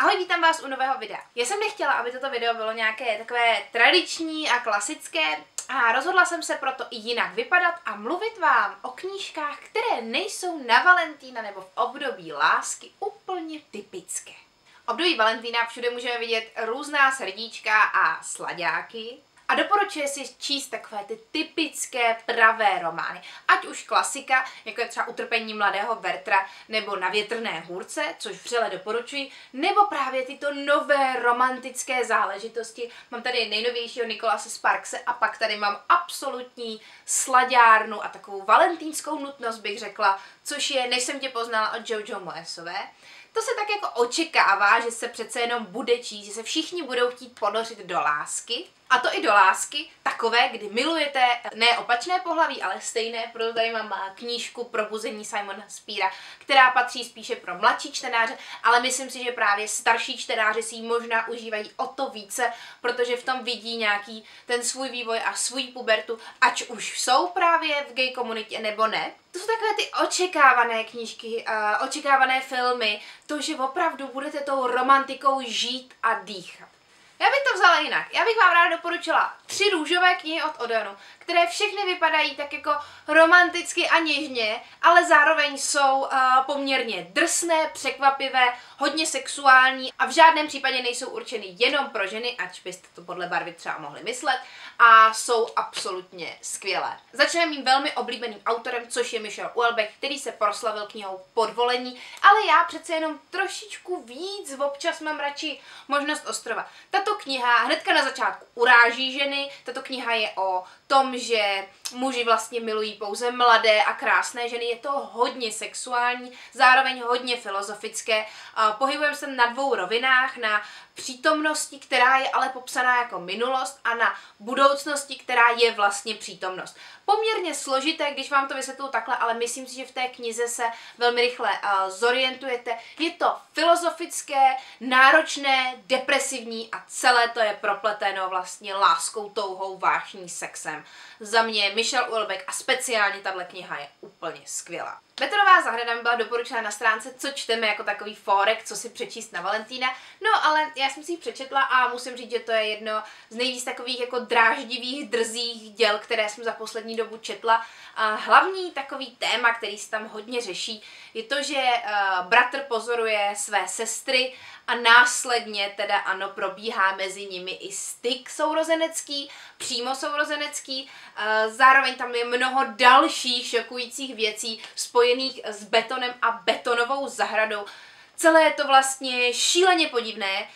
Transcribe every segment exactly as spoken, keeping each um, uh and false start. Ahoj, vítám vás u nového videa. Já jsem nechtěla, aby toto video bylo nějaké takové tradiční a klasické a rozhodla jsem se proto i jinak vypadat a mluvit vám o knížkách, které nejsou na Valentína nebo v období lásky úplně typické. Období Valentína všude můžeme vidět různá srdíčka a slaďáky. A doporučuje si číst takové ty typické pravé romány. Ať už klasika, jako je třeba Utrpení mladého Bertra nebo Na větrné hůrce, což vřele doporučuji, nebo právě tyto nové romantické záležitosti. Mám tady nejnovějšího Nikolase Sparkse a pak tady mám absolutní slaďárnu a takovou valentínskou nutnost bych řekla, což je Než jsem tě poznala od Jojo Moyesové. To se tak jako očekává, že se přece jenom bude číst, že se všichni budou chtít ponořit do lásky. A to i do lásky takové, kdy milujete ne opačné pohlaví, ale stejné. Proto tady mám knížku Probuzení Simona Spiera, která patří spíše pro mladší čtenáře, ale myslím si, že právě starší čtenáři si ji možná užívají o to více, protože v tom vidí nějaký ten svůj vývoj a svůj pubertu, ať už jsou právě v gay komunitě nebo ne. To jsou takové ty očekávané knížky, uh, očekávané filmy, to, že opravdu budete tou romantikou žít a dýchat. Já bych to vzala jinak. Já bych vám ráda doporučila tři růžové knihy od Odeonu, které všechny vypadají tak jako romanticky a něžně, ale zároveň jsou uh, poměrně drsné, překvapivé, hodně sexuální a v žádném případě nejsou určeny jenom pro ženy, ač byste to podle barvy třeba mohli myslet, a jsou absolutně skvělé. Začneme mým velmi oblíbeným autorem, což je Michel Houellebecq, který se proslavil knihou Podvolení, ale já přece jenom trošičku víc občas mám radši Možnost ostrova. Tato Tato kniha hnedka na začátku uráží ženy, tato kniha je o tom, že muži vlastně milují pouze mladé a krásné ženy, je to hodně sexuální, zároveň hodně filozofické, pohybujeme se na dvou rovinách, na přítomnosti, která je ale popsaná jako minulost a na budoucnosti, která je vlastně přítomnost. Poměrně složité, když vám to vysvětluji takhle, ale myslím si, že v té knize se velmi rychle uh, zorientujete. Je to filozofické, náročné, depresivní a celé to je propleteno vlastně láskou, touhou, vášní, sexem. Za mě Michel Houellebecq a speciálně tahle kniha je úplně skvělá. Betonová zahrada mi byla doporučena na stránce, co čteme jako takový fórek, co si přečíst na Valentína. No ale já jsem si ji přečetla a musím říct, že to je jedno z nejvíc takových jako dráždivých, drzých děl, které jsem za poslední dobu četla. A hlavní takový téma, který se tam hodně řeší, je to, že uh, bratr pozoruje své sestry a následně teda ano, probíhá mezi nimi i styk sourozenecký, přímo sourozenecký. Uh, zároveň tam je mnoho dalších šokujících věcí spojených s betonem a Betonovou zahradou. Celé je to vlastně šíleně podivné,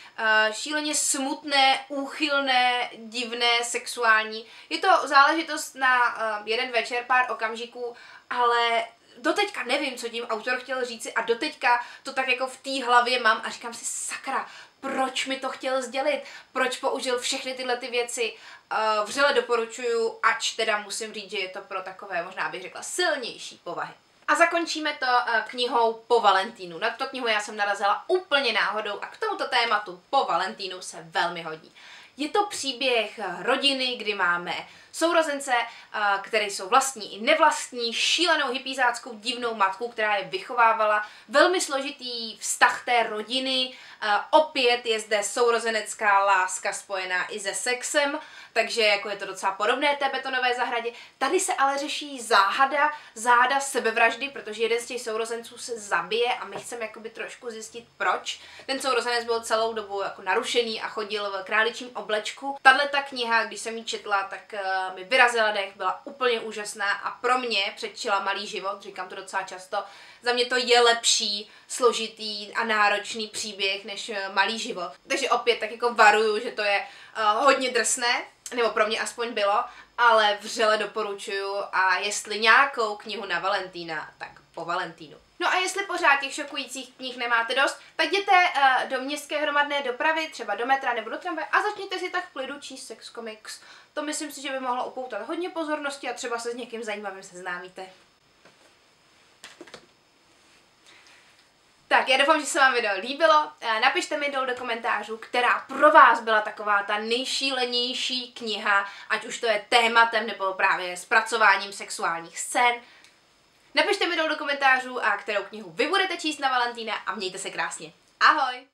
šíleně smutné, úchylné, divné, sexuální. Je to záležitost na jeden večer, pár okamžiků, ale doteďka nevím, co tím autor chtěl říci a doteďka to tak jako v té hlavě mám a říkám si sakra, proč mi to chtěl sdělit, proč použil všechny tyhle ty věci. Vřele doporučuju, ač teda musím říct, že je to pro takové, možná bych řekla, silnější povahy. A zakončíme to knihou Po Valentínu. Na tuto knihu já jsem narazila úplně náhodou a k tomuto tématu Po Valentínu se velmi hodí. Je to příběh rodiny, kdy máme sourozence, které jsou vlastní i nevlastní, šílenou hypizáckou divnou matku, která je vychovávala, velmi složitý vztah té rodiny, opět je zde sourozenecká láska spojená i se sexem, takže jako je to docela podobné té Betonové zahradě. Tady se ale řeší záhada, záhada sebevraždy, protože jeden z těch sourozenců se zabije a my chceme jakoby trošku zjistit proč. Ten sourozenec byl celou dobu jako narušený a chodil v králičím oblečku. Tahle ta kniha, když jsem ji četla, tak mi vyrazila dech, byla úplně úžasná a pro mě předčila Malý život, říkám to docela často, za mě to je lepší, složitý a náročný příběh než Malý život. Takže opět tak jako varuju, že to je uh, hodně drsné, nebo pro mě aspoň bylo, ale vřele doporučuju a jestli nějakou knihu na Valentína, tak Po Valentínu. No a jestli pořád těch šokujících knih nemáte dost, tak jděte uh, do městské hromadné dopravy, třeba do metra nebo do tramvaje a začněte si tak v klidu číst Sexkomiks. To myslím si, že by mohlo upoutat hodně pozornosti a třeba se s někým zajímavým seznámíte. Tak, já doufám, že se vám video líbilo. Napište mi dolů do komentářů, která pro vás byla taková ta nejšílenější kniha, ať už to je tématem nebo právě zpracováním sexuálních scén. Napište mi dolů do komentářů, a kterou knihu vy budete číst na Valentína a mějte se krásně. Ahoj!